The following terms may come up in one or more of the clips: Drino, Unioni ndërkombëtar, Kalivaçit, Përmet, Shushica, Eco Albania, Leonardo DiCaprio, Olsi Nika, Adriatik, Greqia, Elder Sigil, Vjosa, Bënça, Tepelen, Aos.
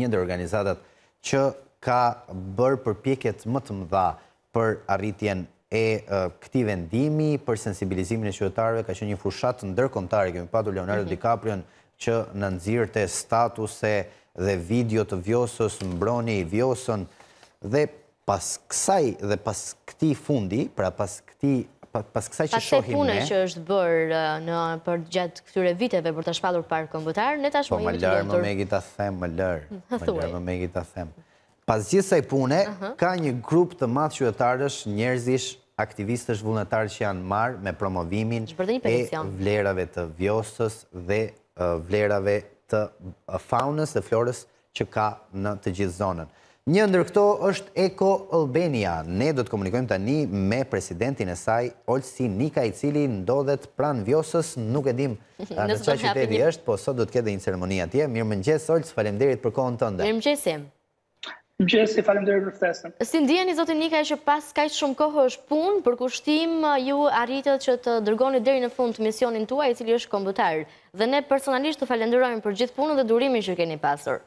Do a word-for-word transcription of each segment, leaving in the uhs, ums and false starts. një ndër organizatat që ka bërë përpjekjet më të mëdha për arritjen e uh, këtij vendimi, për sensibilizimin e qytetarëve, ka qenë një fushat ndërkombëtare, kemi patur Leonardo mm -hmm. DiCaprio që na nxirrte statuse dhe video të Vjosës, mbroni i Vjosën dhe pas kësaj dhe pas këtij fundi, pra pas këtij pas kësaj që shohim ne. Pas punën që është bërë në për gjatë këtyre viteve për ta shpallur park kombëtar, ne tashmë jemi të lumtur. Po më lër, më megi ta them, më lër. Më lër, më megi ta them. Pas gjithë kësaj pune, uh -huh. ka një grup të madh qytetarësh, njerëzish, aktivistësh vullnetarë që janë marrë me promovimin e vlerave të Vjosës dhe uh, vlerave të faunës dhe florës që ka në të gjithë zonën. Një ndër këto është Eco Albania. Ne do të komunikojmë tani me presidentin e saj, Olsi Nika, i cili ndodhet pranë Vjosës, nuk e dim në çfarë qyteti është, po sot do të ketë një ceremoni atje. Mirëmëngjes Ols, faleminderit për kohën tënde. Mirëmëngjesim. Mirëmëngjes, faleminderit për ftesën. Si ndjeni zoti Nika që pas kaq shumë kohë është punë, për kushtim ju arritët që të dërgoni deri në fund misionin tuaj, i cili është kombëtar. Dhe ne personalisht ju falenderojmë për gjithë punën dhe durimin që keni pasur.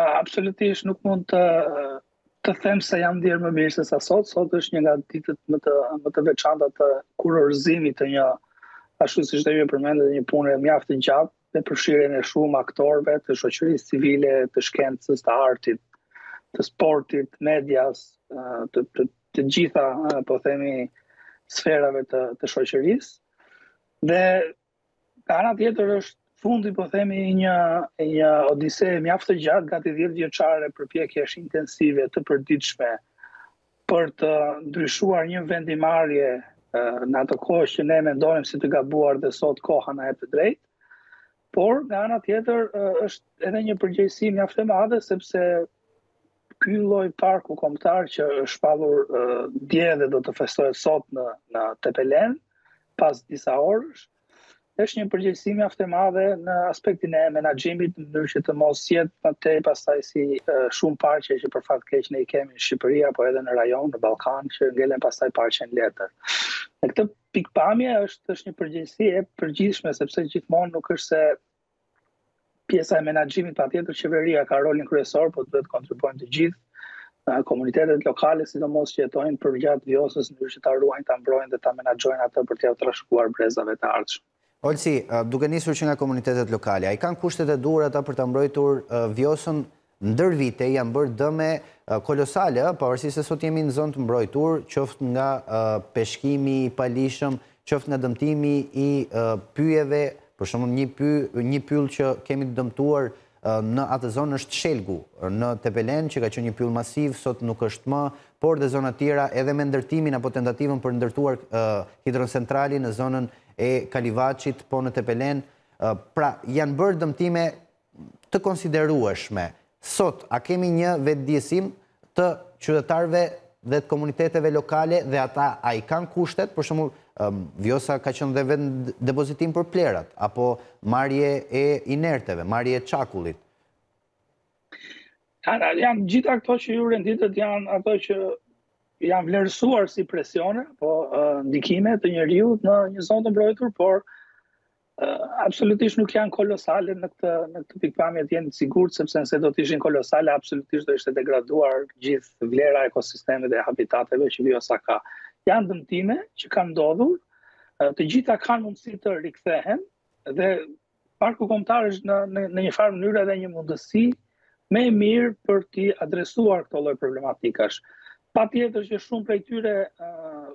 Uh, absolutisht nuk mund të të them se jam ndier më mirë se sa sot. Sot është një nga ditët më të më të veçanta të kurorizimit të një ashtu siç ju e përmendët, një punë mjaft e gjatë me përfshirjen e shumë aktorëve të shoqërisë civile, të shkencës, të artit, të sportit, medias, të të, të gjitha po themi sferave të të shoqërisë. Dhe ana tjetër është fundi po themi një një odise mjaft të gjatë, gati dhjetë vjeçare përpjekjesh intensive të përditshme për të ndryshuar një vendimarrje në ato kohë që ne mendonim si të gabuar dhe sot koha na jep të drejtë. Por nga ana tjetër është edhe një përgjegjësi mjaft e madhe sepse ky lloj parku kombëtar që është shpallur dje dhe do të festohet sot në në Tepelen pas disa orësh. Është një përgjegjësi mjaft e madhe në aspektin e menaxhimit, ndër që të mos jetë atë pastaj si uh, shumë parqe që për fat keq ne i kemi në Shqipëri apo edhe në rajon, në Ballkan, që ngelen pastaj parqen letër. Në këtë pikpamje është është një përgjegjësi e përgjithshme sepse gjithmonë nuk është se pjesa e menaxhimit patjetër qeveria ka rolin kryesor, por duhet të kontribuojnë të gjithë uh, komunitetet lokale, sidomos që jetojnë përgjatë Vjosës, ndër që ta ruajnë, ta mbrojnë dhe ta menaxhojnë atë për t'ia trashëguar brezave të ardhshme. Olsi, duke nisur që nga komunitetet lokale, a i kanë kushtet e duhura ata për ta mbrojtur Vjosën? Ndër vite janë bërë dëme kolosale, pavarësisht se sot jemi në zonë të mbrojtur, qoftë nga peshkimi i palishëm, qoftë nga dëmtimi i pyjeve, për shembull një pyll, një pyll që kemi të dëmtuar në atë zonë është Shelgu, në Tepelen, që ka qenë një pyll masiv, sot nuk është më, por dhe zona tjera edhe me ndërtimin apo tentativën për ndërtuar hidrocentralin në zonën e Kalivaçit, po në Tepelen, pra janë bërë dëmtime të konsiderueshme. Sot, a kemi një vetëdijësim të qytetarëve dhe të komuniteteve lokale dhe ata a i kanë kushtet? Për shembull, Vjosa ka qenë dhe vend depozitim për plerat, apo marrje e inerteve, marrje e çakullit. Janë gjitha këto që ju renditët, janë ato që janë vlerësuar si presione, po uh, ndikime të njeriu në një zonë të mbrojtur, por uh, absolutisht nuk janë kolosale në këtë në këtë pikpamje, jeni të sigurt sepse nëse do të ishin kolosale, absolutisht do ishte degraduar gjithë vlera e ekosistemeve dhe habitateve që Vjosa ka. Janë dëmtime që kanë ndodhur, uh, të gjitha kanë mundësi të rikthehen dhe parku kombëtar është në, në në një farë mënyrë edhe një mundësi më e mirë për të adresuar këto lloj problematikash. Pa tjetër që shumë prej tyre uh,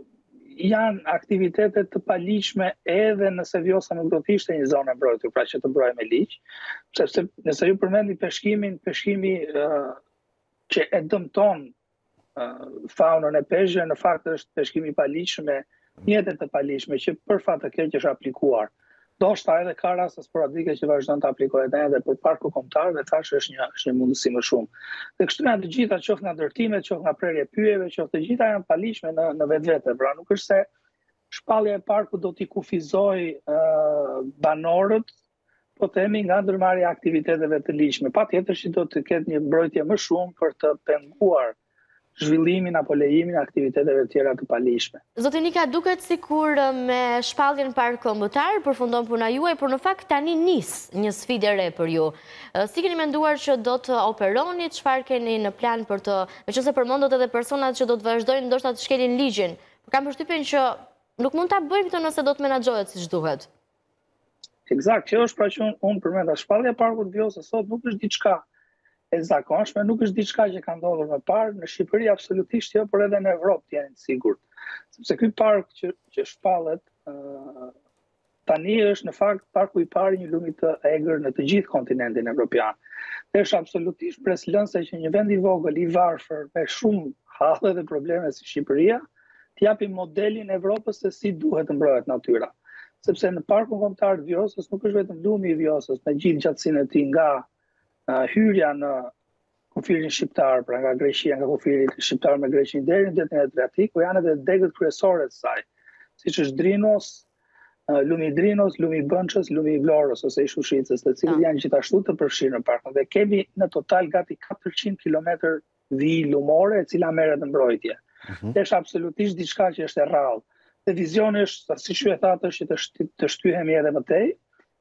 janë aktivitete të paligjshme edhe nëse Vjosa nuk do të ishte një zonë e mbrojtur, pra që të mbrojë me ligj, sepse nëse ju përmendni peshkimin, peshkimi uh, që e dëmton uh, faunën e peshqve, në fakt është peshkimi i paligjshëm, mjetet e paligjshme që për fat të keq është aplikuar. Ndoshta edhe ka raste sporadike që vazhdon të aplikohet edhe për parku kombëtar dhe tash është një është një mundësi më shumë. Dhe kështu janë të gjitha, qoftë nga ndërtimet, qoftë nga prerje pyjeve, qoftë të gjitha janë paligjshme në në vetvete. Pra nuk është se shpallja e parkut do t'i kufizojë uh, banorët, po themi nga ndërmarrja e aktiviteteve të ligjshme. Patjetër që do të ketë një mbrojtje më shumë për të penguar zhvillimin apo lejimin e aktiviteteve tjera të palishme. Zoti Nika, duket sikur me shpalljen park kombëtar përfundon puna juaj, por në fakt tani nis një sfidë re për ju. Si keni menduar që do të operoni, çfarë keni në plan për të, meqenëse përmendot edhe personat që do të vazhdojnë ndoshta të shkelin ligjin, por kam përshtypjen që nuk mund ta bëjmë këtë nëse do të menaxhohet siç duhet. Eksakt, kjo është pra që unë përmenda, shpallja e parkut Vjosa sot nuk është diçka e zakonshme, nuk është diçka që ka ndodhur më parë, në Shqipëri absolutisht jo, por edhe në Evropë janë sigurt. Sepse ky park që, që shpallet uh, tani është në fakt parku i parë një lumi të egër në të gjithë kontinentin evropian. Dhe është absolutisht breslënëse që një vend i vogël i varfër me shumë halle dhe probleme si Shqipëria t'i japi modelin Evropës se si duhet të mbrohet natyra. Sepse në parkun kombëtar të Vjosës nuk është vetëm lumi i Vjosës, me gjithë gjatësinë e tij nga Uh, hyrja në kufirin shqiptar, pra nga Greqia, nga kufiri shqiptar me Greqin deri në detin e Adriatik, ku janë edhe degët kryesore të saj, siç është Drinos, uh, lumi Drinos, lumi Bënçës, lumi Vlorës ose i Shushicës, të cilët janë gjithashtu të përfshirë në park. Dhe kemi në total gati katërqind kilometra vijë lumore, e cila merret në mbrojtje. Uh-huh. Është absolutisht diçka që është e rrallë. Dhe vizioni është, siç ju e thatë, është të, shty, të shtyhemi edhe më tej.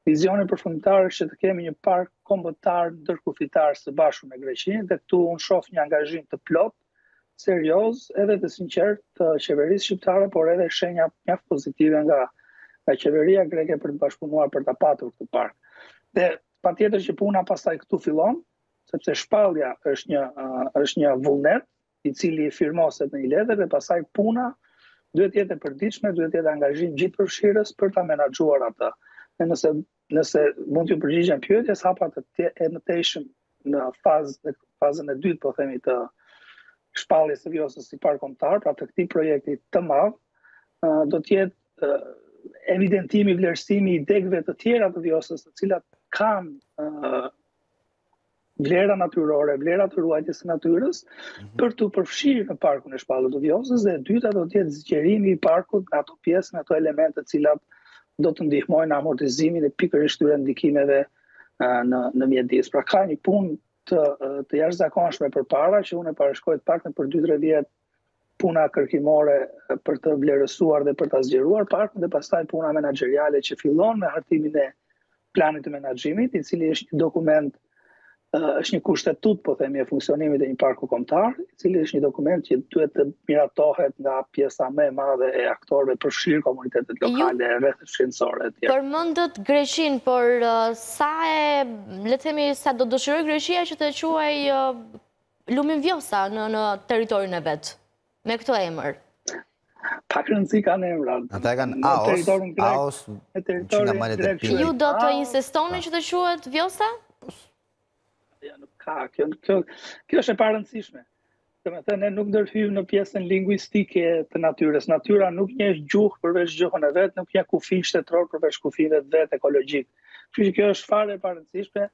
Vizioni përfundimtar është që të kemi një park kombëtar ndërkufitar së bashku me Greqinë, dhe këtu unë shoh një angazhim të plot, serioz, edhe të sinqert të qeverisë shqiptare, por edhe shenja mjaft pozitive nga, nga qeveria greke për të bashkëpunuar për ta patur këtë park. Dhe patjetër që puna pastaj këtu fillon, sepse shpallja është një uh, është një vullnet i cili firmoset në një letër dhe pastaj puna duhet të jetë e përditshme, duhet të jetë angazhim gjithëpërfshirës për ta menaxhuar atë. Dhe nëse Nëse mund t'ju përgjigjem pyetjes, hapa të emëtejshëm në fazën, fazën e dytë, po themi të shpalljes së Vjosës si park kombëtar, pra të këtij projekti të madh, do të jetë evidentimi, vlerësimi i degëve të tjera të Vjosës, të cilat kanë vlera natyrore, vlera të ruajtjes së natyrës, për t'u përfshirë në parkun e shpallur të Vjosës, dhe e dyta do të jetë zgjerimi i parkut nga ato pjesë, nga ato elemente të cilat do të ndihmojnë amortizimin e pikërisht këtyre ndikimeve në në mjedis. Pra ka një punë të të jashtëzakonshme përpara që unë e parashkoj të paktën për dy tre vjet puna kërkimore për të vlerësuar dhe për ta zgjeruar parkun dhe pastaj puna menaxheriale që fillon me hartimin e planit të menaxhimit, i cili është një dokument, është një kushtetut, po themi, e funksionimit e një parku kombëtar, i cili është një dokument që duhet të miratohet nga pjesa më e madhe e aktorëve përfshirë komunitetet lokale, rrethet shkencore etj. Përmendët Greqinë, por uh, sa e, le të themi, sa do dëshiroj Greqia që të quaj uh, lumin Vjosa në në territorin e vet me këtë emër? Pak rëndësi kanë emrat. Ata kanë Aos, Aos, territorin grek. Ju do të insistoni që të quhet Vjosa? Ka, kjo, kjo, kjo është e parëndësishme. Domethënë ne nuk ndërhyjmë në pjesën linguistike të natyrës. Natyra nuk njeh gjuhë përveç gjuhën e vet, nuk njeh kufi shtetror përveç kufive të vet ekologjik. Kështu që kjo është fare e parëndësishme.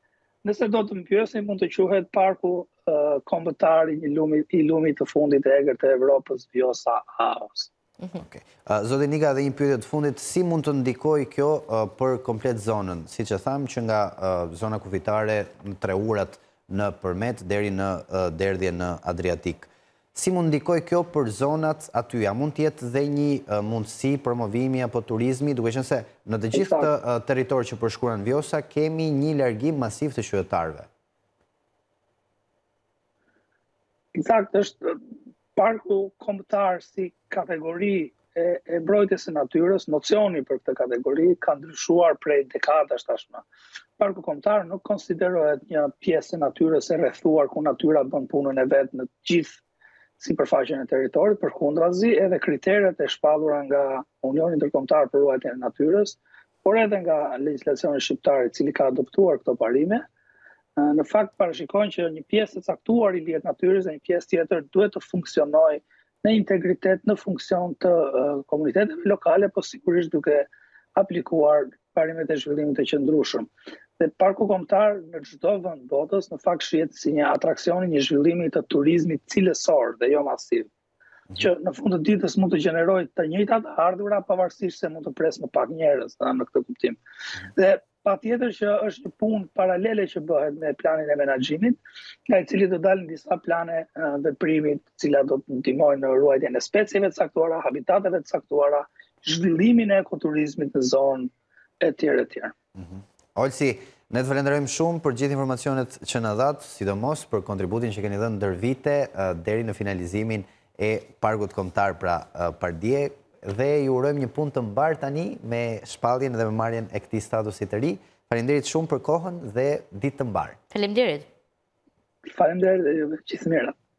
Nëse do të më pyesni, mund të quhet parku uh, kombëtar i lumit i lumit të fundit të egër të Evropës, Vjosa Aos. Okay. Uh, Zoti Nika, edhe një pyetje të fundit, si mund të ndikojë kjo uh, për komplet zonën? Siç e tham që nga uh, zona kufitare në tre urat në përmet deri në uh, derdhje në Adriatik. Si mund ndikojë kjo për zonat aty? A mund të jetë dhe një uh, mundësi promovimi apo turizmi, duke qenë se në të gjithë këtë uh, territor që përshkruan Vjosa kemi një largim masiv të qytetarëve? Eksakt, është parku kombëtar si kategori e, e mbrojtjes së natyrës, nocioni për këtë kategori ka ndryshuar prej dekadash tashmë. Parku kombëtar nuk konsiderohet një pjesë e natyrës e rrethuar ku natyra bën punën e vet në të gjithë sipërfaqen e territorit, përkundrazi edhe kriteret e shpallura nga Unioni ndërkombëtar për ruajtjen e natyrës, por edhe nga legjislacioni shqiptar i cili ka adoptuar këto parime. Në fakt parashikojnë që një pjesë e caktuar i lihet natyrës dhe një pjesë tjetër duhet të funksionojë në integritet, në funksion të uh, komuniteteve lokale, por sigurisht duke aplikuar parimet e zhvillimit të qëndrueshëm. Dhe parku kombëtar në çdo vend botës në fakt shihet si një atraksion i një zhvillimi të turizmit cilësor dhe jo masiv, që në fund të ditës mund të gjenerojë të njëjtat ardhurë pavarësisht se mund të presë më pak njerëz në këtë kuptim. Dhe patjetër që është një punë paralele që bëhet me planin e menaxhimit, nga I cili do dalin disa plane veprimi, të cilat do të ndihmojnë në ruajtjen e specieve të caktuara, habitateve të caktuara, zhvillimin e ekoturizmit në zonë etj etj. Olsi, ne të falenderojmë shumë për gjithë informacionet që na dhat, sidomos për kontributin që keni dhënë ndër vite deri në finalizimin e parkut kombëtar pra Pardje. Dhe ju urojmë një punë të mbar tani me shpalljen dhe me marrjen e këtij statusi të ri. Faleminderit shumë për kohën dhe ditë të mbar. Faleminderit. Faleminderit, gjithë mirë.